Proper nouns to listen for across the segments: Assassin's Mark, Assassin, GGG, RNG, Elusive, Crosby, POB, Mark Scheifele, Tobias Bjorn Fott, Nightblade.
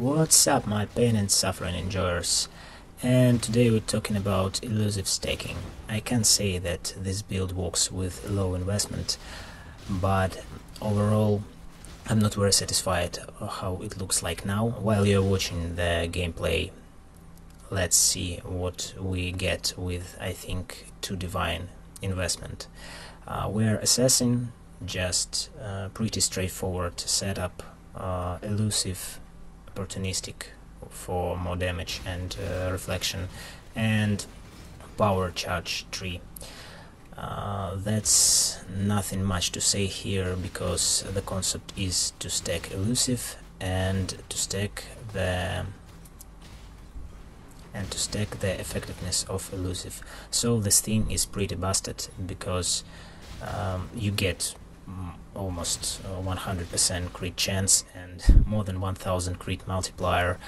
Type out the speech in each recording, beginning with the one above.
What's up, my pain and suffering enjoyers? And today we're talking about elusive staking. I can say that this build works with low investment, but overall I'm not very satisfied how it looks like now. While you're watching the gameplay, let's see what we get with, I think, 2 divine investment. We're Assassin, just pretty straightforward setup, elusive, opportunistic for more damage and reflection, and power charge 3. That's nothing much to say here, because the concept is to stack elusive and to stack the effectiveness of elusive. So this thing is pretty busted, because you get almost 100% crit chance and more than 1000 crit multiplier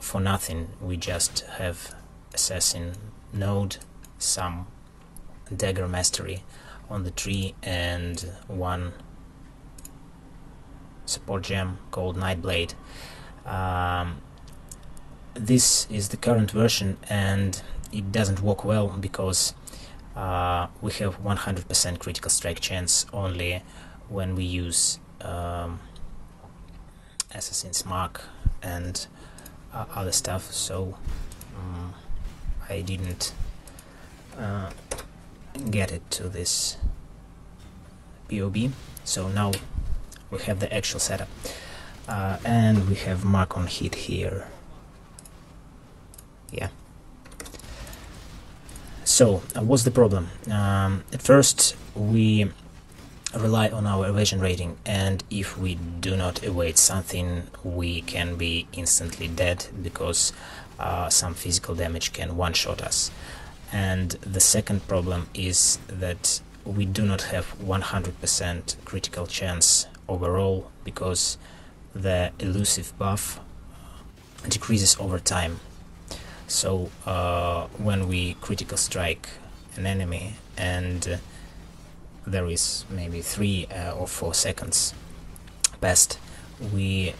for nothing. We just have Assassin node, some dagger mastery on the tree, and one support gem called Nightblade. This is the current version, and it doesn't work well because we have 100% critical strike chance only when we use Assassin's Mark and other stuff. So I didn't get it to this POB. So now we have the actual setup, and we have Mark on hit here. Yeah. So what's the problem? At first we rely on our evasion rating, and if we do not evade something, we can be instantly dead, because some physical damage can one-shot us. And the second problem is that we do not have 100% critical chance overall, because the elusive buff decreases over time. So when we critical strike an enemy, and there is maybe 3 or 4 seconds past, we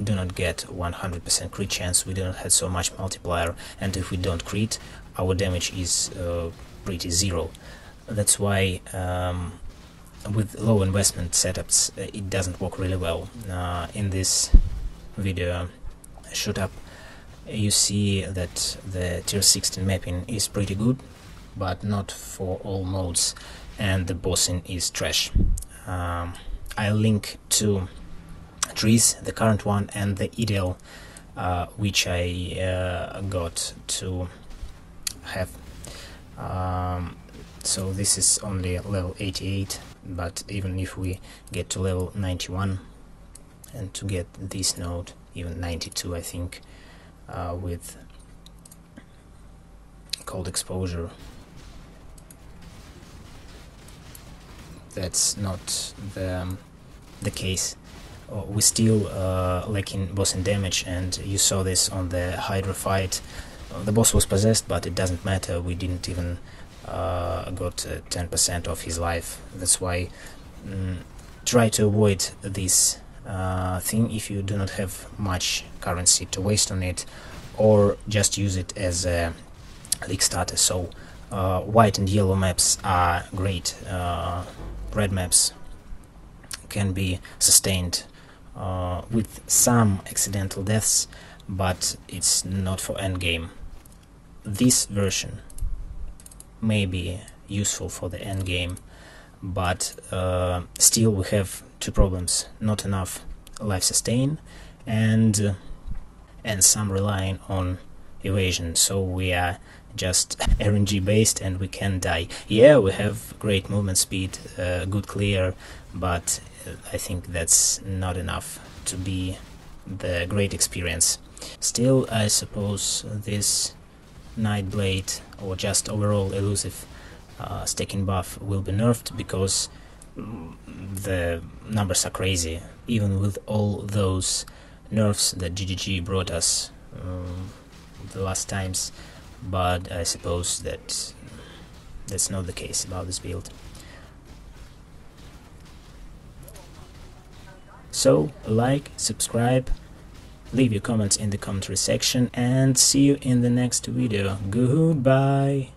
do not get 100% crit chance, we don't have so much multiplier, and if we don't crit, our damage is pretty zero. That's why with low investment setups it doesn't work really well. In this video shoot up you see that the tier 16 mapping is pretty good, but not for all modes, and the bossing is trash. I'll link to trees, the current one and the ideal, which I got to have. So this is only level 88, but even if we get to level 91, and to get this node, even 92 I think, with cold exposure, that's not the case. We still lacking boss in damage, and you saw this on the Hydra fight. The boss was possessed, but it doesn't matter, we didn't even got 10% of his life. That's why try to avoid this thing if you do not have much currency to waste on it, or just use it as a league starter. So white and yellow maps are great, red maps can be sustained with some accidental deaths, but it's not for endgame. This version may be useful for the endgame, but still we have 2 problems: not enough life sustain, and some relying on evasion, so we are just RNG based and we can die. Yeah, we have great movement speed, good clear, but I think that's not enough to be the great experience. Still, I suppose this Nightblade, or just overall elusive staking buff, will be nerfed, because the numbers are crazy. Even with all those nerfs that GGG brought us the last times, but I suppose that that's not the case about this build. So like, subscribe, leave your comments in the commentary section, and see you in the next video. Goodbye.